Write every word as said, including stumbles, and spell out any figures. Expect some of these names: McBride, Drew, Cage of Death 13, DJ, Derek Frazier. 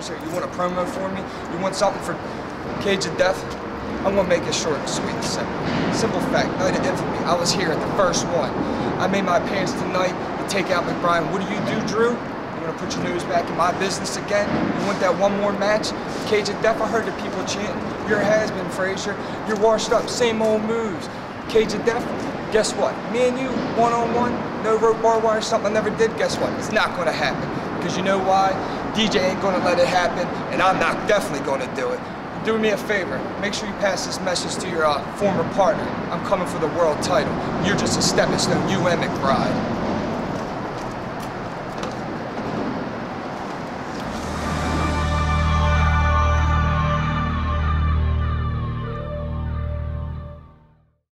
Frazier. You want a promo for me? You want something for Cage of Death? I'm gonna make it short and sweet and simple. Simple fact, night of infamy. I was here at the first one. I made my appearance tonight to take out McBride. What do you do, Drew? You wanna put your nose back in my business again? You want that one more match? Cage of Death, I heard the people chanting. Your has-been, Frazier. You're washed up, same old moves. Cage of Death, guess what? Me and you, one-on-one, no rope, bar wire, something I never did, guess what? It's not gonna happen. Because you know why? D J ain't gonna let it happen, and I'm not definitely gonna do it. Do me a favor, make sure you pass this message to your uh, former partner. I'm coming for the world title. You're just a stepping stone, you and McBride.